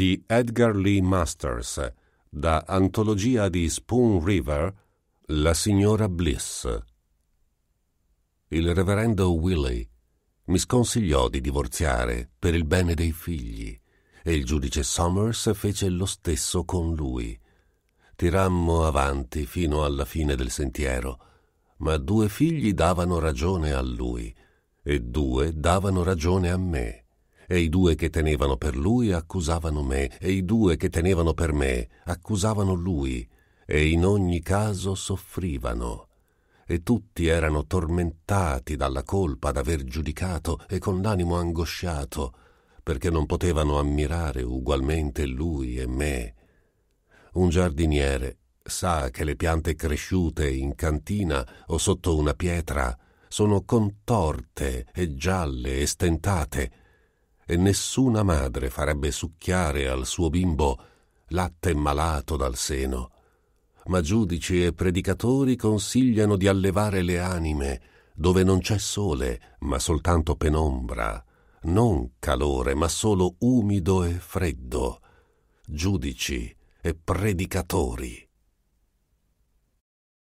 di Edgar Lee Masters, da Antologia di Spoon River, La signora Bliss. Il reverendo Willie mi sconsigliò di divorziare per il bene dei figli, e il giudice Somers fece lo stesso con lui. Tirammo avanti fino alla fine del sentiero, ma 2 figli davano ragione a lui e 2 davano ragione a me, e i 2 che tenevano per lui accusavano me, e i 2 che tenevano per me accusavano lui, e in ogni caso soffrivano, e tutti erano tormentati dalla colpa d'aver giudicato e con l'animo angosciato, perché non potevano ammirare ugualmente lui e me. Un giardiniere sa che le piante cresciute in cantina o sotto una pietra sono contorte e gialle e stentate, e nessuna madre farebbe succhiare al suo bimbo latte malato dal seno. Ma giudici e predicatori consigliano di allevare le anime dove non c'è sole, ma soltanto penombra, non calore, ma solo umido e freddo. Giudici e predicatori.